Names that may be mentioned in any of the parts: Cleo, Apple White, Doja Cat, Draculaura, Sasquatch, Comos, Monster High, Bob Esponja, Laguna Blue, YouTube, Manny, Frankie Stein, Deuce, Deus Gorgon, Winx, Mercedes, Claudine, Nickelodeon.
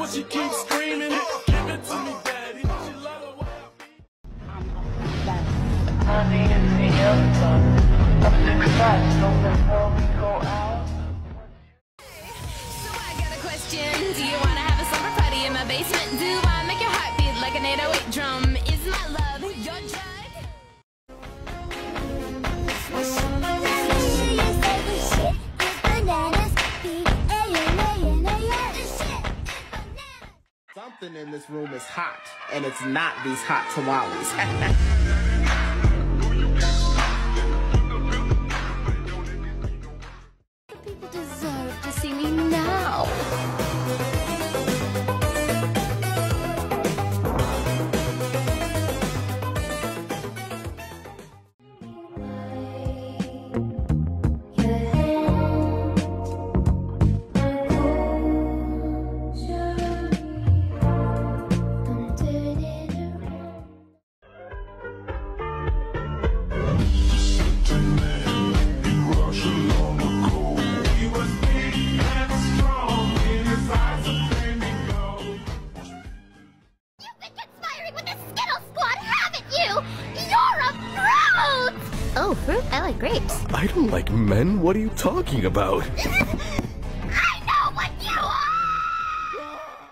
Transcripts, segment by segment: when she keeps screaming it. Give it to me, daddy. She love the way So I got a question. Do you want to have a slumber party in my basement? Do I make your heart beat like an 808 drum? Is my love your drug? Something in this room is hot, and it's not these hot tamales. People deserve to see me now. I don't like men. What are you talking about? I know what you are!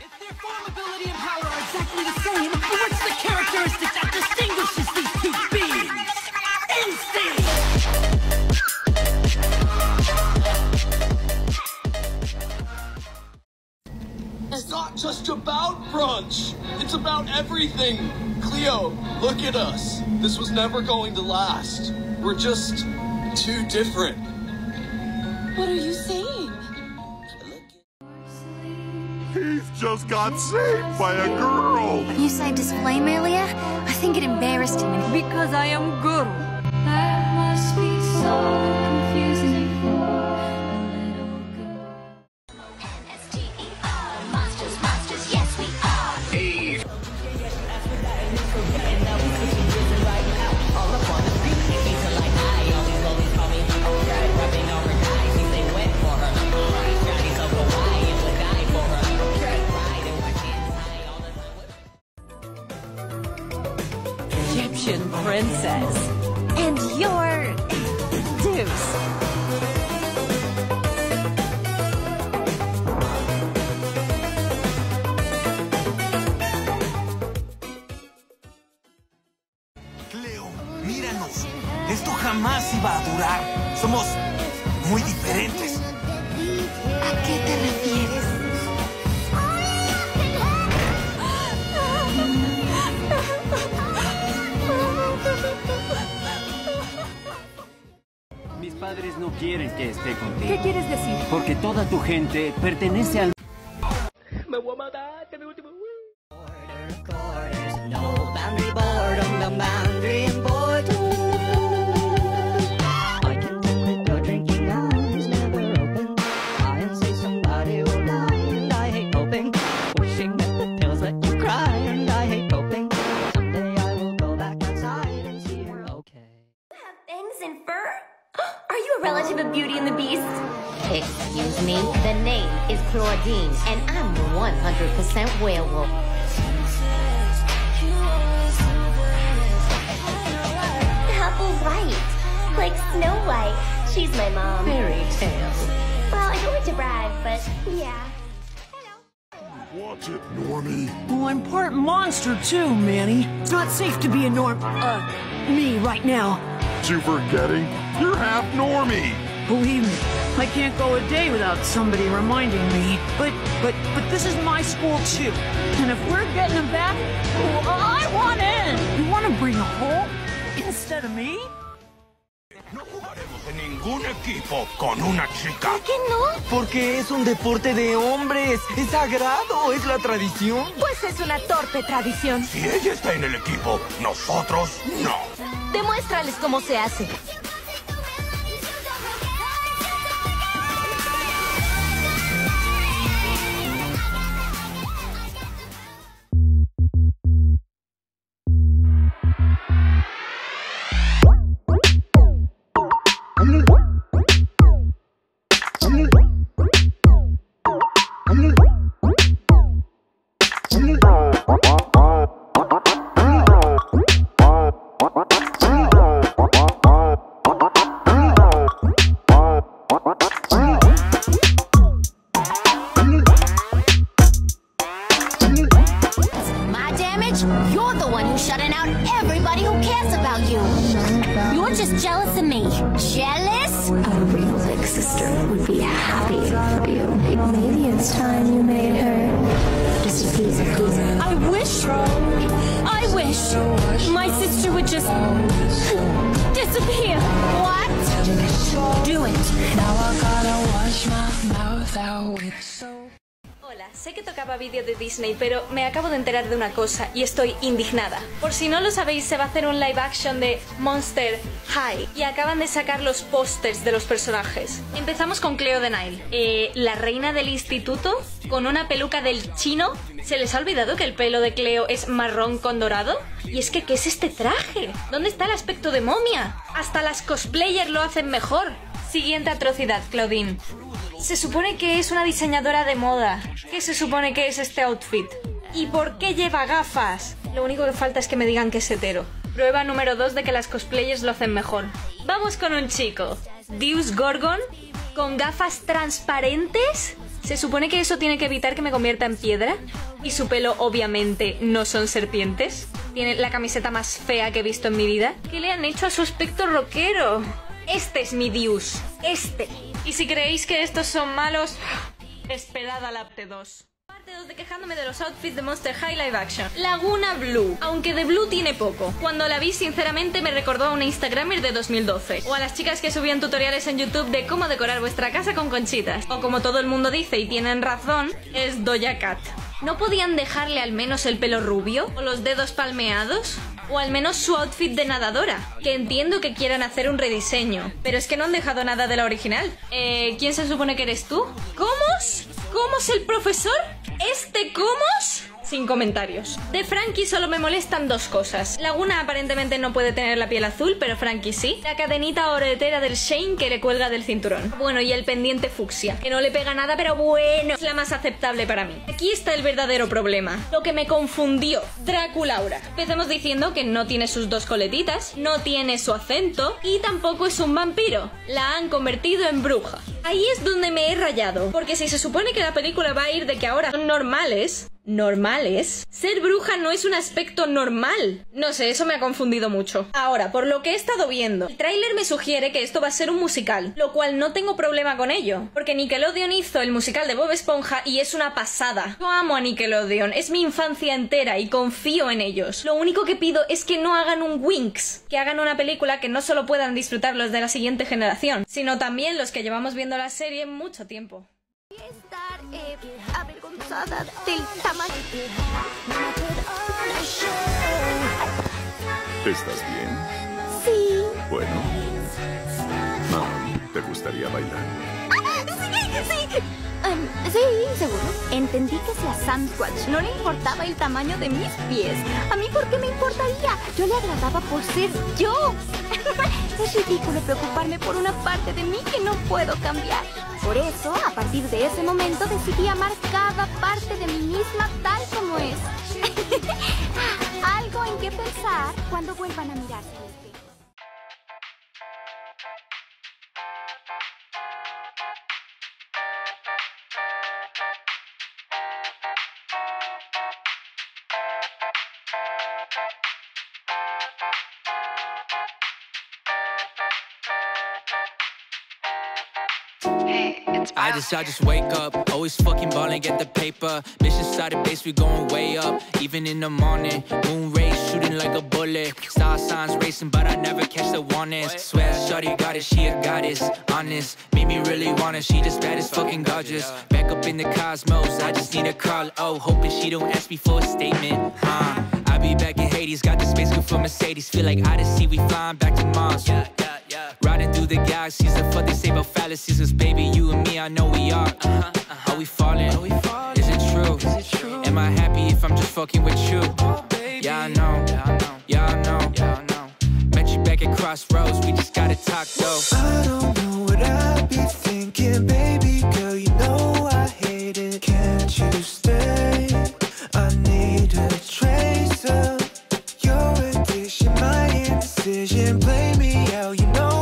If their formability and power are exactly the same, what's the characteristic that distinguishes these two beings? Instinct! Just about brunch. It's about everything. Cleo, look at us. This was never going to last. We're just too different. What are you saying? He's just got saved by a girl. You say display earlier? I think it embarrassed him because I am girl. That must be so. Princess. And your Deuce. Cleo, míranos. Esto jamás iba a durar. Somos muy diferentes. ¿A qué te refieres? Mis padres no quieren que esté contigo. ¿Qué quieres decir? Porque toda tu gente pertenece al... Me voy a matar, te me último. No boundary board on the boundary board. I can tell that your drinking now is never open. I am see somebody who lie and I hate hoping. Wishing that the tales let you cry and I hate hoping. Someday I will go back outside and see her okay. You have bangs and fur? Are you a relative of Beauty and the Beast? Excuse me, the name is Claudine, and I'm 100% werewolf. Apple White, like Snow White. She's my mom. Fairy tale. Well, I don't like to brag, but yeah. Hello. Watch it, Normie. Well, I'm part monster too, Manny. It's not safe to be a me right now. You forgetting? You're half normie. Believe me, I can't go a day without somebody reminding me. But this is my school too. And if we're getting them back, well, I want in. You want to bring a hole instead of me? No jugaremos en ningún equipo con una chica. ¿Por qué no? Porque es un deporte de hombres. Es sagrado, es la tradición. Pues es una torpe tradición. Si ella está en el equipo, nosotros no. Demuéstrales cómo se hace. shutting out everybody who cares about you. You're just jealous of me. Jealous? A real big sister would be happy for you. Maybe it's time you made her just a piece of pizza. I wish my sister would just disappear. What? Do it. Now I gotta wash my mouth out with soap. Hola, sé que tocaba vídeo de Disney, pero me acabo de enterar de una cosa y estoy indignada. Por si no lo sabéis, se va a hacer un live action de Monster High y acaban de sacar los pósters de los personajes. Empezamos con Claudine de Nile, la reina del instituto con una peluca del chino. ¿Se les ha olvidado que el pelo de Cleo es marrón con dorado? Y es que, ¿qué es este traje? ¿Dónde está el aspecto de momia? Hasta las cosplayers lo hacen mejor. Siguiente atrocidad, Claudine. Se supone que es una diseñadora de moda. ¿Qué se supone que es este outfit? ¿Y por qué lleva gafas? Lo único que falta es que me digan que es hetero. Prueba número 2 de que las cosplayers lo hacen mejor. Vamos con un chico. Deus Gorgon, con gafas transparentes. Se supone que eso tiene que evitar que me convierta en piedra. Y su pelo, obviamente, no son serpientes. Tiene la camiseta más fea que he visto en mi vida. ¿Qué le han hecho a su aspecto rockero? Este es mi Deus. Este. Y si creéis que estos son malos, esperad a la parte 2. Parte 2 de quejándome de los outfits de Monster High Live Action. Laguna Blue, aunque de blue tiene poco. Cuando la vi, sinceramente, me recordó a una Instagramer de 2012. O a las chicas que subían tutoriales en YouTube de cómo decorar vuestra casa con conchitas. O como todo el mundo dice, y tienen razón, es Doja Cat. ¿No podían dejarle al menos el pelo rubio? ¿O los dedos palmeados? O al menos su outfit de nadadora, que entiendo que quieran hacer un rediseño, pero es que no han dejado nada de la original. ¿Quién se supone que eres tú? ¿Comos? ¿Comos el profesor? ¿Este Comos? Sin comentarios. De Frankie solo me molestan dos cosas. Laguna aparentemente no puede tener la piel azul, pero Frankie sí. La cadenita oretera del Shane que le cuelga del cinturón. Bueno, y el pendiente fucsia, que no le pega nada, pero bueno, es la más aceptable para mí. Aquí está el verdadero problema. Lo que me confundió. Draculaura. Empecemos diciendo que no tiene sus dos coletitas, no tiene su acento y tampoco es un vampiro. La han convertido en bruja. Ahí es donde me he rayado, porque si se supone que la película va a ir de que ahora son normales, ser bruja no es un aspecto normal. No sé, eso me ha confundido mucho. Ahora, por lo que he estado viendo, el tráiler me sugiere que esto va a ser un musical, lo cual no tengo problema con ello, porque Nickelodeon hizo el musical de Bob Esponja y es una pasada. Yo amo a Nickelodeon, es mi infancia entera y confío en ellos. Lo único que pido es que no hagan un Winx, que hagan una película que no solo puedan disfrutar los de la siguiente generación, sino también los que llevamos viendo la serie mucho tiempo. Voy a estar avergonzada del tamaño. ¿Estás bien? Sí. Bueno. Mami, ¿te gustaría bailar? ¡Sí! Sí, seguro. Entendí que si a Sasquatch no le importaba el tamaño de mis pies, ¿a mí por qué me importaría? Yo le agradaba por ser yo. Es ridículo preocuparme por una parte de mí que no puedo cambiar. Por eso, a partir de ese momento, decidí amar cada parte de mí misma tal como es. Algo en que pensar cuando vuelvan a mirarse. I just wake up, always fucking ballin', get the paper. Mission started base, we going way up. Even in the morning, moon rays shooting like a bullet. Star signs racing, but I never catch the warnings. Swear shorty got it, she a goddess, honest. Made me really want her, she just bad as fucking gorgeous. Back up in the cosmos, I just need a call. Oh, hoping she don't ask me for a statement. I be back in Hades, got the space good for Mercedes. Feel like Odyssey, we flying back to Mars. Riding through the galaxies, the fuck they say about fallacies. Cause baby, you and me, I know we are. Are we falling? Is it true? Am I happy if I'm just fucking with you? Yeah, I know. Met you back at Crossroads, we just gotta talk though. I don't know what I be thinking, baby girl, you know I hate it. Can't you stay? I need a trace of your addiction, my indecision. Blame me out, you know.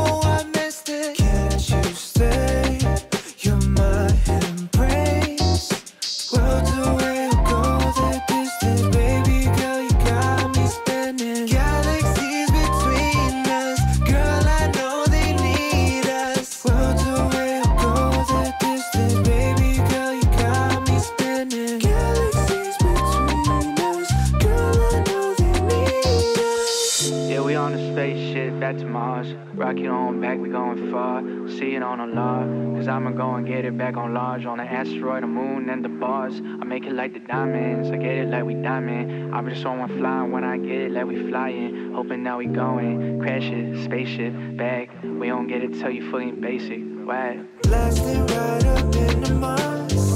back to Mars. Rocket on back, we going far. See it on a log. Cause I'ma go and get it back on large. On the asteroid, the moon, and the bars. I make it like the diamonds. I get it like we diamond. I just on one fly. When I get it, like we flying. Hoping now we going. Crash it, spaceship, back. We don't get it till you fully basic. Why? Blasted right up in the Mars.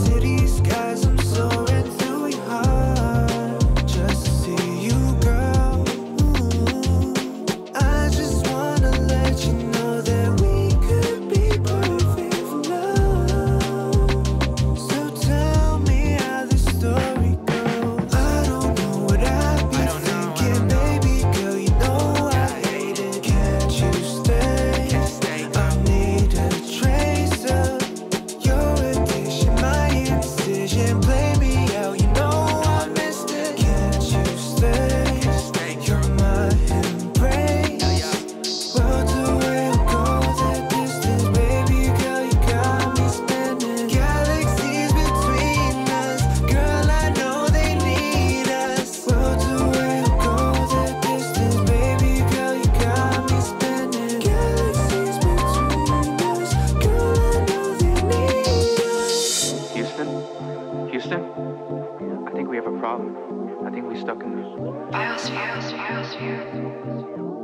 City skies, I'm soaring through your heart. I think we have a problem. I think we're stuck in this. Biosphere.